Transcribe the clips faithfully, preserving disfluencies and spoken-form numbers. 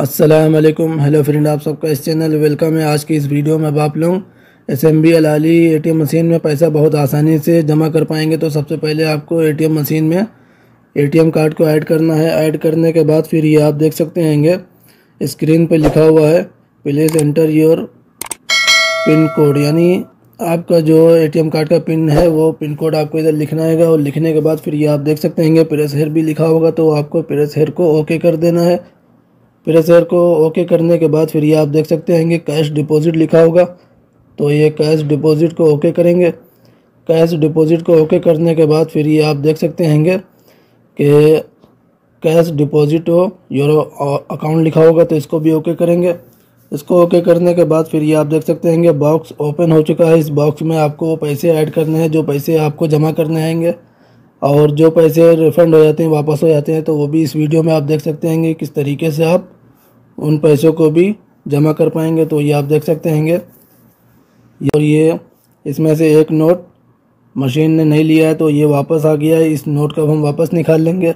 अस्सलाम वालेकुम। Hello friend, आप सबका इस चैनल वेलकम है। आज की इस वीडियो में अब आप लोग एस एम बी एल आली ए टी एम मशीन में पैसा बहुत आसानी से जमा कर पाएंगे। तो सबसे पहले आपको ए टी एम मशीन में ए टी एम कार्ड को ऐड करना है। ऐड करने के बाद फिर ये आप देख सकते हैंगे स्क्रीन पर लिखा हुआ है please enter your pin code, यानी आपका जो ए टी एम कार्ड का पिन है वो पिन कोड आपको इधर लिखना है। और लिखने के बाद फिर ये आप देख सकते हैंगे प्रेस हेयर भी लिखा होगा, तो आपको प्रेस हेयर को ओके कर देना है। प्रेस हेयर को ओके करने के बाद फिर ये आप देख सकते हैं कि कैश डिपॉजिट लिखा होगा, तो ये कैश डिपॉजिट को ओके करेंगे। कैश डिपॉजिट को ओके करने के बाद फिर ये आप देख सकते हैंगे कि कैश डिपॉजिट हो योर अकाउंट लिखा होगा, तो इसको भी ओके करेंगे। इसको ओके करने के बाद फिर ये आप देख सकते हैंगे बॉक्स ओपन हो चुका है। इस बॉक्स में आपको पैसे ऐड करने हैं, जो पैसे आपको जमा करने आएंगे और जो पैसे रिफ़ंड हो जाते हैं, वापस हो जाते हैं, तो वो भी इस वीडियो में आप देख सकते हैं किस तरीके से आप उन पैसों को भी जमा कर पाएंगे। तो ये आप देख सकते हैंगे, और ये इसमें से एक नोट मशीन ने नहीं लिया है तो ये वापस आ गया है। इस नोट को हम वापस निकाल लेंगे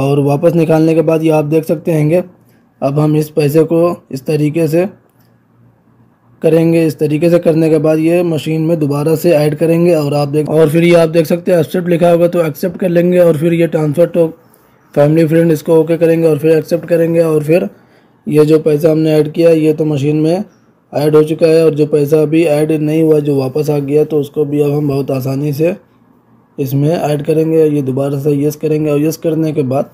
और वापस निकालने के बाद ये आप देख सकते हैंगे अब हम इस पैसे को इस तरीके से करेंगे। इस तरीके से करने के बाद ये मशीन में दोबारा से ऐड करेंगे और आप देख और फिर ये आप देख सकते हैं एक्सेप्ट लिखा होगा, तो एक्सेप्ट कर लेंगे। और फिर ये ट्रांसफ़र टू फैमिली फ्रेंड, इसको ओके करेंगे और फिर एक्सेप्ट करेंगे। और फिर ये जो पैसा हमने ऐड किया ये तो मशीन में ऐड हो चुका है, और जो पैसा अभी ऐड नहीं हुआ जो वापस आ गया तो उसको भी अब हम बहुत आसानी से इसमें ऐड करेंगे। ये दोबारा से येस करेंगे और येस करने के बाद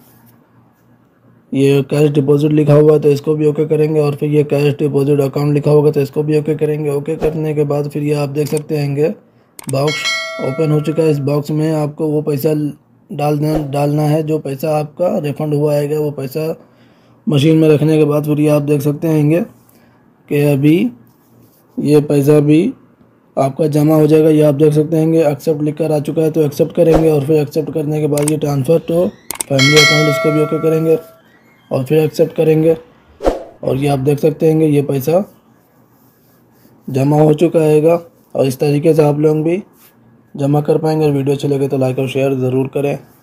ये कैश डिपॉजिट लिखा हुआ तो इसको भी ओके करेंगे। और फिर ये कैश डिपॉजिट अकाउंट लिखा होगा तो इसको भी ओके करेंगे। ओके करने के बाद फिर ये आप देख सकते हैंगे बॉक्स ओपन हो चुका है। इस बॉक्स में आपको वो पैसा डालना डालना है जो पैसा आपका रिफंड हुआ आएगा। वो पैसा मशीन में रखने के बाद फिर ये आप देख सकते हैंगे कि अभी ये पैसा भी आपका जमा हो जाएगा। ये आप देख सकते हैंगे एक्सेप्ट लिख कर आ चुका है, तो एक्सेप्ट करेंगे। और फिर एक्सेप्ट करने के बाद ये ट्रांसफ़र टू फैमिली अकाउंट, इसको भी ओके करेंगे और फिर एक्सेप्ट करेंगे। और ये आप देख सकते हैं ये पैसा जमा हो चुका हैगा, और इस तरीके से आप लोग भी जमा कर पाएंगे। वीडियो अच्छी लगे तो लाइक और शेयर ज़रूर करें।